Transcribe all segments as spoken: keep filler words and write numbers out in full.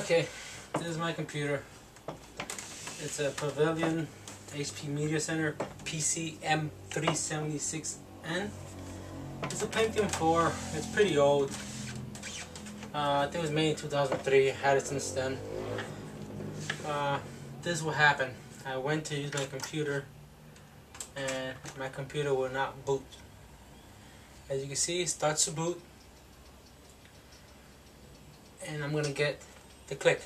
Okay, this is my computer. It's a Pavilion H P Media Center P C M three seventy-six N. It's a Pentium four. It's pretty old. Uh, I think it was made in two thousand three. I had it since then. Uh, this is what happened. I went to use my computer, and my computer will not boot. As you can see, it starts to boot, and I'm gonna get the click.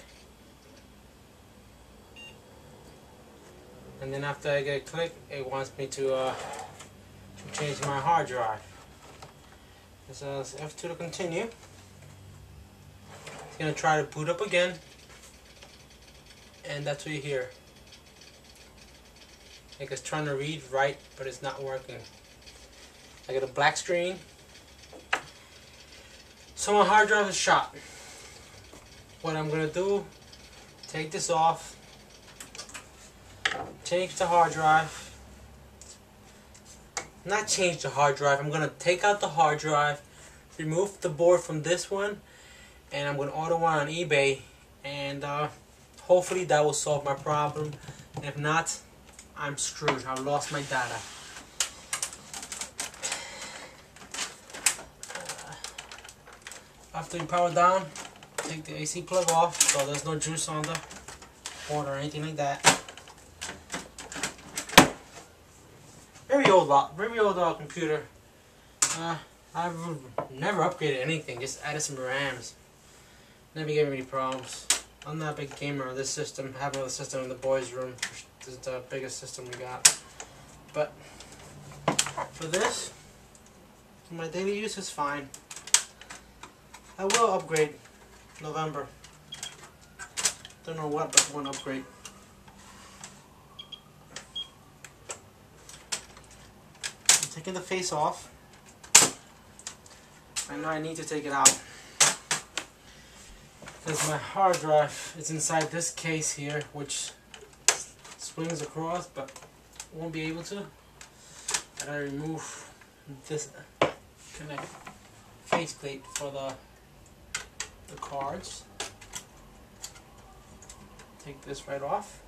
And then after I get a click, it wants me to, uh, to change my hard drive. It says F two to continue. It's gonna try to boot up again, and that's what you hear. Like it's trying to read, write, but it's not working. I got a black screen. So my hard drive is shot. What I'm gonna do, take this off, change the hard drive. Not change the hard drive, I'm gonna take out the hard drive, remove the board from this one, and I'm gonna order one on eBay, and uh, hopefully that will solve my problem. And if not, I'm screwed. I lost my data. Uh, after you power down, take the A C plug off so there's no juice on the board or anything like that. Very old lot, very old uh, computer. Uh, I've never upgraded anything. Just added some RAMs. Never gave me any problems. I'm not a big gamer on this system. I have another system in the boys' room. This is the biggest system we got. But for this, for my daily use is fine. I will upgrade November. Don't know what, but I want to upgrade. I'm taking the face off. I know I need to take it out, because my hard drive is inside this case here, which swings across, but won't be able to. I gotta remove this connect faceplate for the the cards. Take this right off.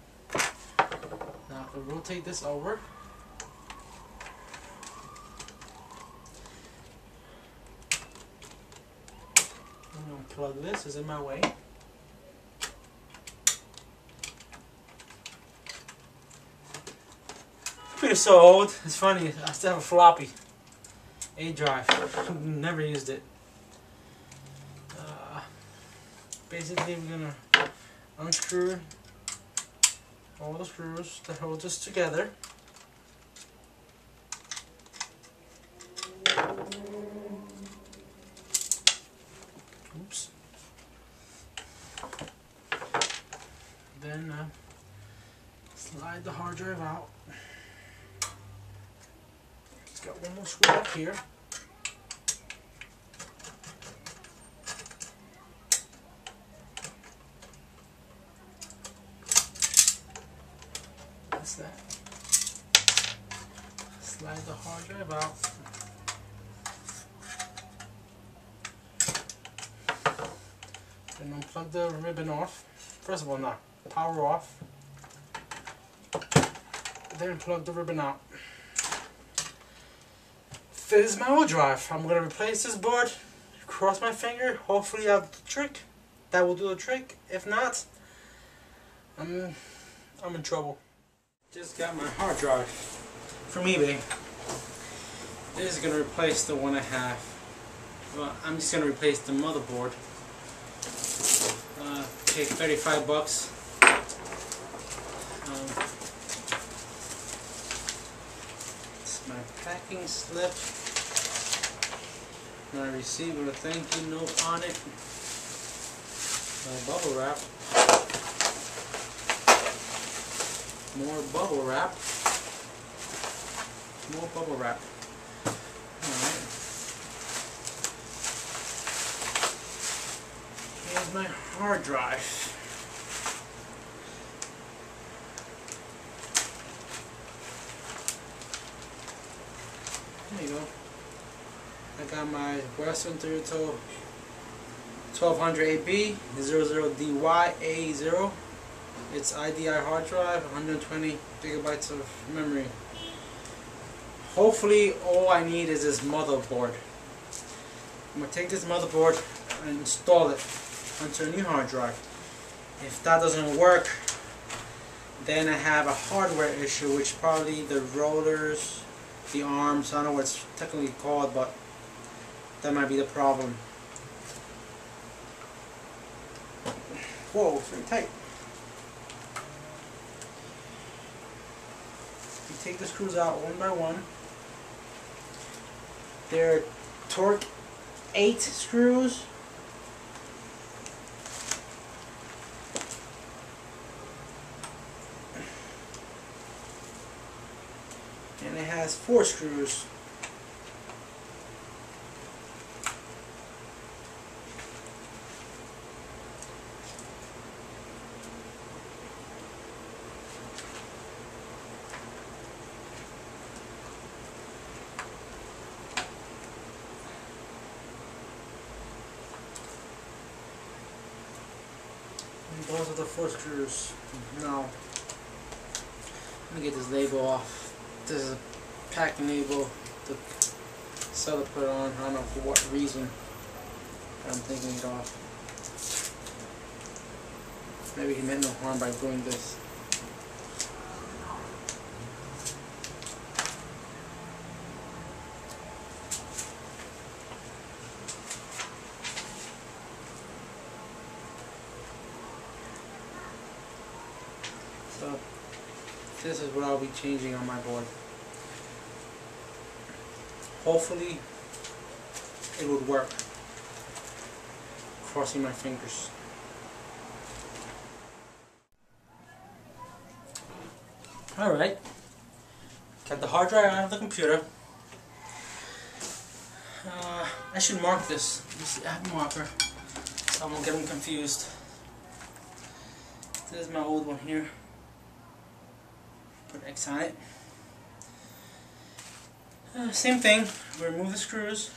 Now I rotate this over. I'm gonna plug this. It's in my way. Computer's so old, it's funny, I still have a floppy A drive. Never used it. Uh, basically, we're gonna unscrew all the screws that hold this together. Oops. Then uh, slide the hard drive out. Got one more screw up here. That's that. Slide the hard drive out. And unplug the ribbon off. First of all, now power off. Then plug the ribbon out. This is my old drive. I'm gonna replace this board, cross my finger, hopefully I'll do the trick. That will do the trick. If not, I'm I'm in trouble. Just got my hard drive from eBay. This is gonna replace the one I have. Well, I'm just gonna replace the motherboard. Uh, pay thirty-five bucks. Um, My packing slip. My receipt with a thank you note on it. My bubble wrap. More bubble wrap. More bubble wrap. Alright. Here's my hard drive. There you go. I got my Western Digital twelve hundred A B zero zero D Y A zero. It's I D E hard drive, one hundred twenty gigabytes of memory. Hopefully all I need is this motherboard. I'm going to take this motherboard and install it onto a new hard drive. If that doesn't work, then I have a hardware issue, which probably the rollers, the arms, I don't know what it's technically called, but that might be the problem. Whoa, it's pretty tight. You take the screws out one by one. They're torque eight screws. And it has four screws. And those are the four screws. Now, let me get this label off. This is a packing label. The seller put it on. I don't know for what reason. But I'm thinking it off. Maybe he meant no harm by doing this. So this is what I'll be changing on my board. Hopefully it would work. Crossing my fingers. Alright. Got the hard drive out of the computer. Uh, I should mark this. This is a marker, so I won't get them confused. This is my old one here. Put X on it. Uh, same thing. Remove the screws.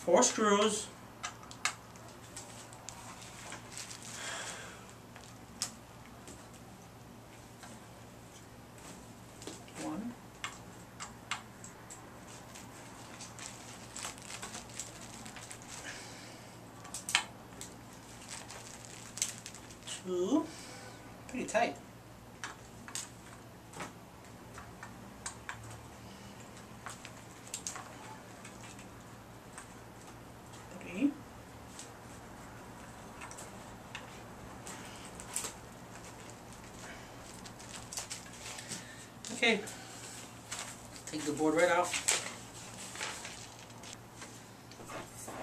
Four screws. One. Ooh, pretty tight. Three. Okay. Take the board right out.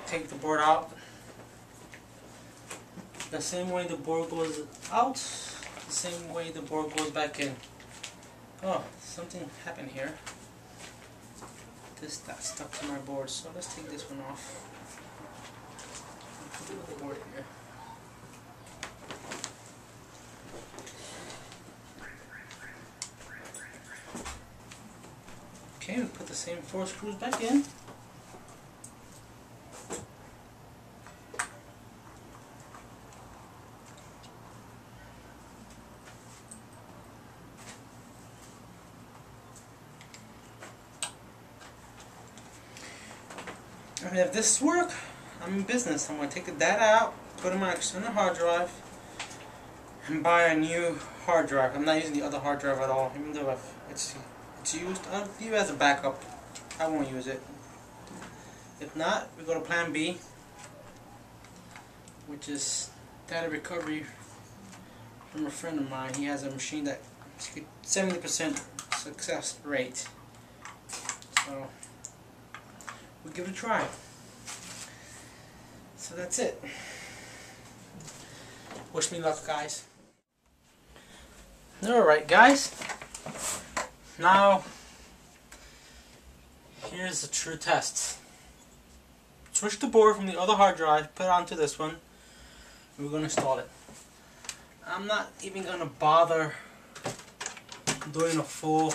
Take the board out. The same way the board goes out, the same way the board goes back in. Oh, something happened here. This got stuck to my board, so let's take this one off. Put the other board here. Okay, we put the same four screws back in. And if this works, I'm in business. I'm going to take the data out, put it in my external hard drive, and buy a new hard drive. I'm not using the other hard drive at all, even though if it's, it's used. I'll leave it as a backup. I won't use it. If not, we go to plan B, which is data recovery from a friend of mine. He has a machine that seventy percent success rate. So we'll give it a try. So that's it. Wish me luck, guys. Alright, guys. Now, here's the true test. Switch the board from the other hard drive, put it onto this one, and we're going to install it. I'm not even going to bother doing a full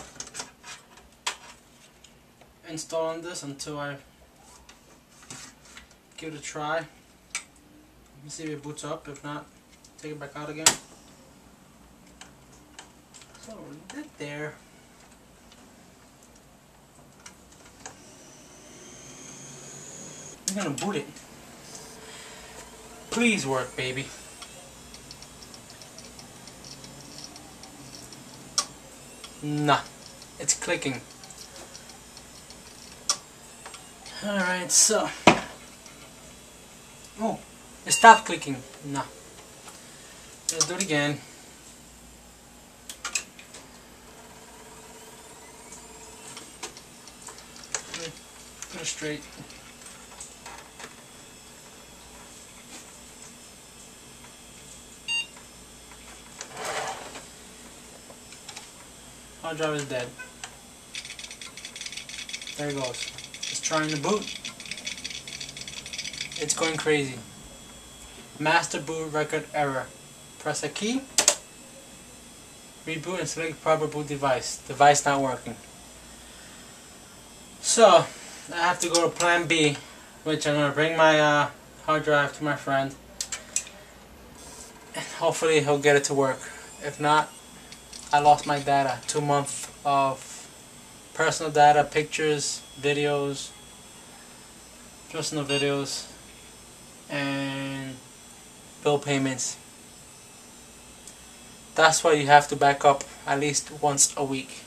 installing this until I give it a try. Let me see if it boots up. If not, take it back out again. So we're good there. I'm gonna boot it. Please work, baby. Nah, it's clicking. Alright, so. Oh, it stopped clicking. Nah. Let's do it again. Put it straight. Hard drive is dead. There it goes. It's trying to boot. It's going crazy. Master boot record error. Press a key. Reboot and select proper boot device. Device not working. So I have to go to plan B, which I'm gonna bring my uh, hard drive to my friend, and hopefully he'll get it to work. If not, I lost my data, two months of personal data, pictures, videos, personal videos, and bill payments. That's why you have to back up at least once a week.